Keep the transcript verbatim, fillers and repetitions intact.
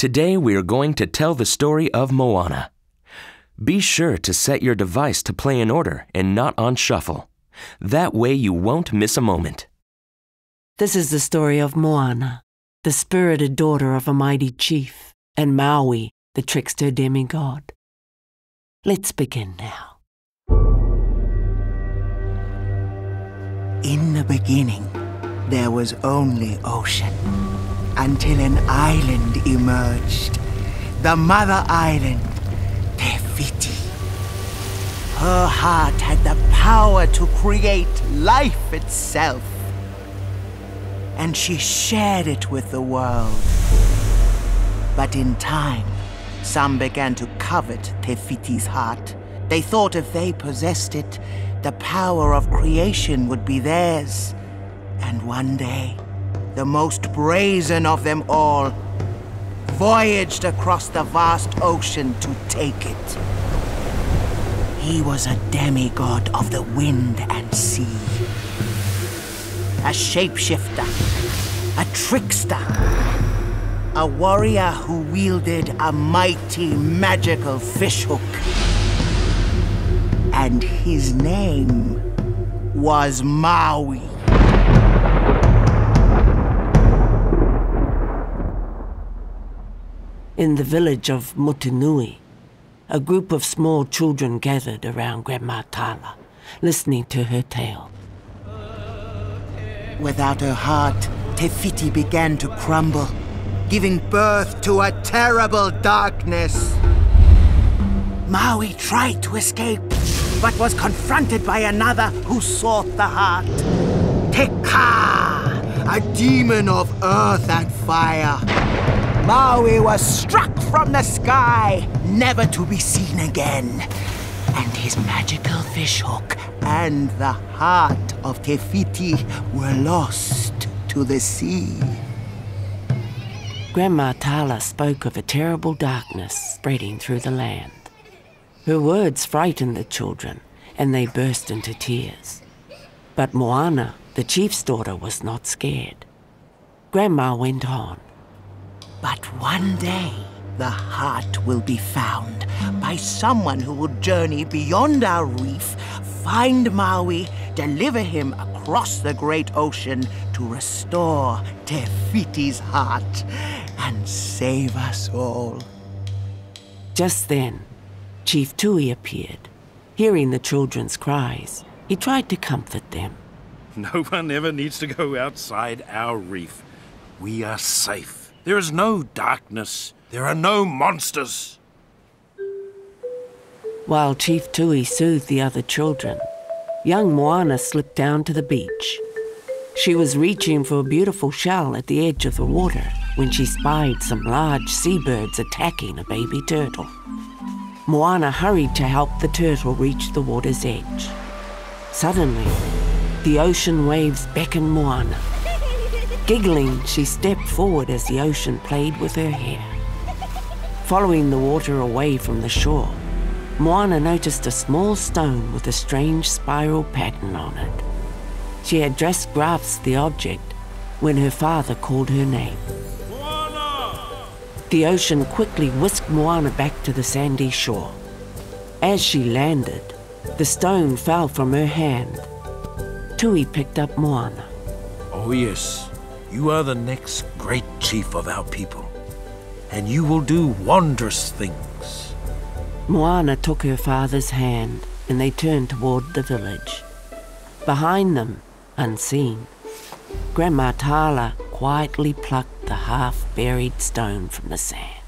Today we are going to tell the story of Moana. Be sure to set your device to play in order and not on shuffle. That way you won't miss a moment. This is the story of Moana, the spirited daughter of a mighty chief, and Maui, the trickster demigod. Let's begin now. In the beginning, there was only ocean, until an island emerged, the mother island, Te Fiti. Her heart had the power to create life itself, and she shared it with the world. But in time, some began to covet Te Fiti's heart. They thought if they possessed it, the power of creation would be theirs. And one day, the most brazen of them all voyaged across the vast ocean to take it. He was a demigod of the wind and sea, a shapeshifter, a trickster, a warrior who wielded a mighty magical fishhook. And his name was Maui. In the village of Motunui, a group of small children gathered around Grandma Tala, listening to her tale. Without her heart, Te Fiti began to crumble, giving birth to a terrible darkness. Maui tried to escape, but was confronted by another who sought the heart. Te Ka, a demon of earth and fire. Maui was struck from the sky, never to be seen again. And his magical fishhook and the heart of Te Fiti were lost to the sea. Grandma Tala spoke of a terrible darkness spreading through the land. Her words frightened the children, and they burst into tears. But Moana, the chief's daughter, was not scared. Grandma went on. But one day, the heart will be found by someone who will journey beyond our reef, find Maui, deliver him across the great ocean to restore Te Fiti's heart and save us all. Just then, Chief Tui appeared. Hearing the children's cries, he tried to comfort them. No one ever needs to go outside our reef. We are safe. There is no darkness. There are no monsters. While Chief Tui soothed the other children, young Moana slipped down to the beach. She was reaching for a beautiful shell at the edge of the water when she spied some large seabirds attacking a baby turtle. Moana hurried to help the turtle reach the water's edge. Suddenly, the ocean waves beckoned Moana. Giggling, she stepped forward as the ocean played with her hair. Following the water away from the shore, Moana noticed a small stone with a strange spiral pattern on it. She had just grasped the object when her father called her name. Moana! The ocean quickly whisked Moana back to the sandy shore. As she landed, the stone fell from her hand. Tui picked up Moana. Oh yes. You are the next great chief of our people, and you will do wondrous things. Moana took her father's hand, and they turned toward the village. Behind them, unseen, Grandma Tala quietly plucked the half-buried stone from the sand.